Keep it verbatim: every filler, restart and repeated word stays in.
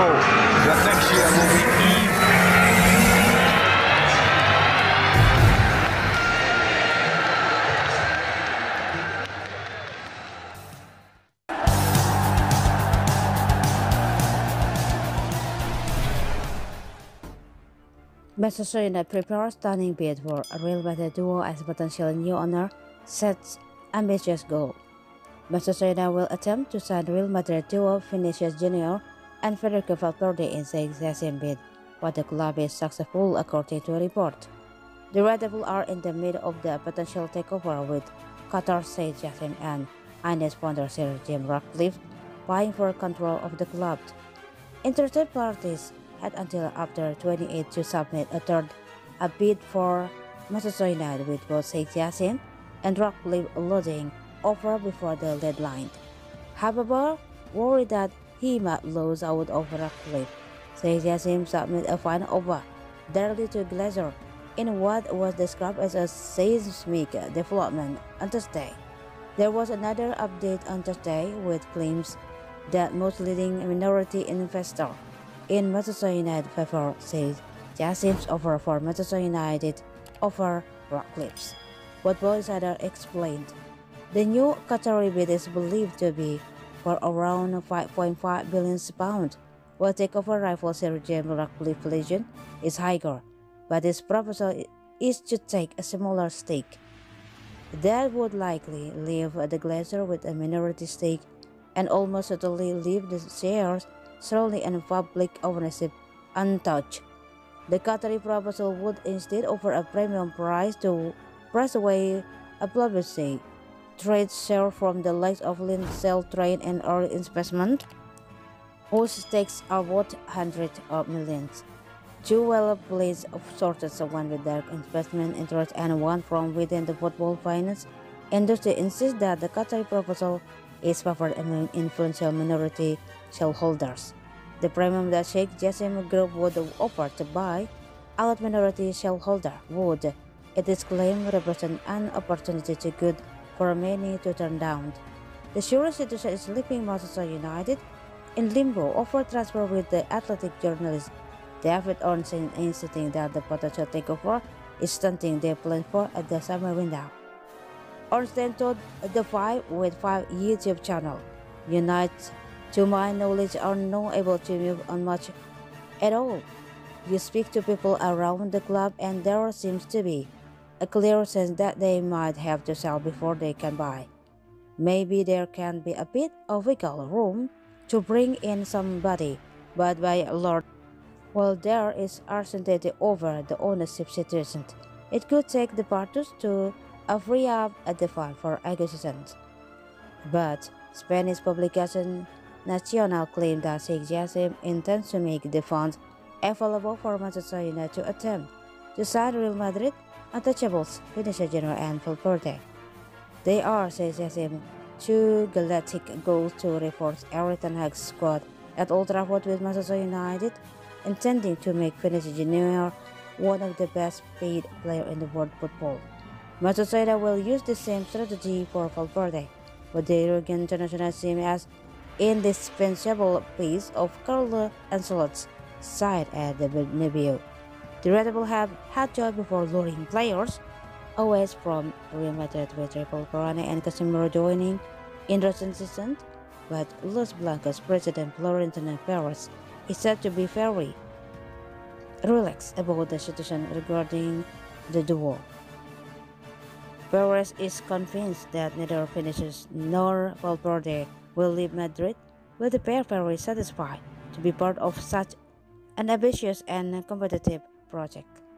goal that next year will be even. Manchester United prepare a stunning bid for a Real Madrid duo as a potential new owner sets ambitious goal. Manchester United will attempt to sign Real Madrid duo Vinícius Júnior and Federico Valverde in Sheikh Jassim bid, but the club is successful according to a report. The Red Devils are in the middle of the potential takeover with Qatar's Sheikh Jassim and Ines founder Sir Jim Ratcliffe vying for control of the club. Interested parties had until after twenty-eight to submit a third a bid for Manchester United, with both Sheikh Jassim and Ratcliffe lodging offer before the deadline. However, worried that he might lose out over Ratcliffe, Sheikh Jassim submitted a final offer directly to Glazer in what was described as a seismic development on Thursday. There was another update on Thursday with claims that most leading minority investor in Manchester United favor Sheikh Jassim's offer for Manchester United over Ratcliffe's, what both sides explained. The new Qatari bid is believed to be for around five point five billion pounds, while takeover rival Sir Jim Ratcliffe's legion is higher, but his proposal is to take a smaller stake. That would likely leave the Glazer with a minority stake and almost certainly leave the shares slowly and public ownership untouched. The Qatari proposal would instead offer a premium price to price away a publicly trade share from the likes of Lindsay Train and Earl Investment, whose stakes are worth hundreds of millions. Two well-placed sources, one with direct investment interest and one from within the football finance industry, insist that the Qatari proposal is favored among influential minority shareholders. The premium that Sheikh Jassim Group would offer to buy out minority shareholder would, it is claimed, represent an opportunity too good for many to turn down. The Surrey situation is leaving Manchester United in limbo over transfer, with the athletic journalist David Ornstein insisting that the potential takeover is stunting their plan for at the summer window. Ornstein told the Five with Five YouTube channel, "United, to my knowledge, are not able to move on much at all. You speak to people around the club and there seems to be a clear sense that they might have to sell before they can buy. Maybe there can be a bit of wiggle room to bring in somebody, but by a lot, while there is uncertainty over the ownership situation, it could take the parties to a free up at the fund for acquisitions." But Spanish publication Nacional claimed that Sheikh Jassim intends to make the funds available for Manchester United to attempt to sign Real Madrid untouchables Vinícius Júnior and Valverde. They are, says Jassim, two galactic goals to reinforce Erik ten Hag's squad at Old Trafford, with Manchester United intending to make Vinícius Júnior one of the best paid players in the world football. Manchester United will use the same strategy for Valverde, but the Uruguayan international seem as indispensable piece of Carlo Ancelotti's side at the Bernabeu. The Red Devils have had joy before luring players away from Real Madrid, with Raphael Varane and Casimiro joining in recent seasons, but Los Blancos president Florentino Perez is said to be very relaxed about the situation regarding the duo. Perez is convinced that neither Vinícius nor Valverde will leave Madrid, with the pair very satisfied to be part of such an ambitious and competitive project.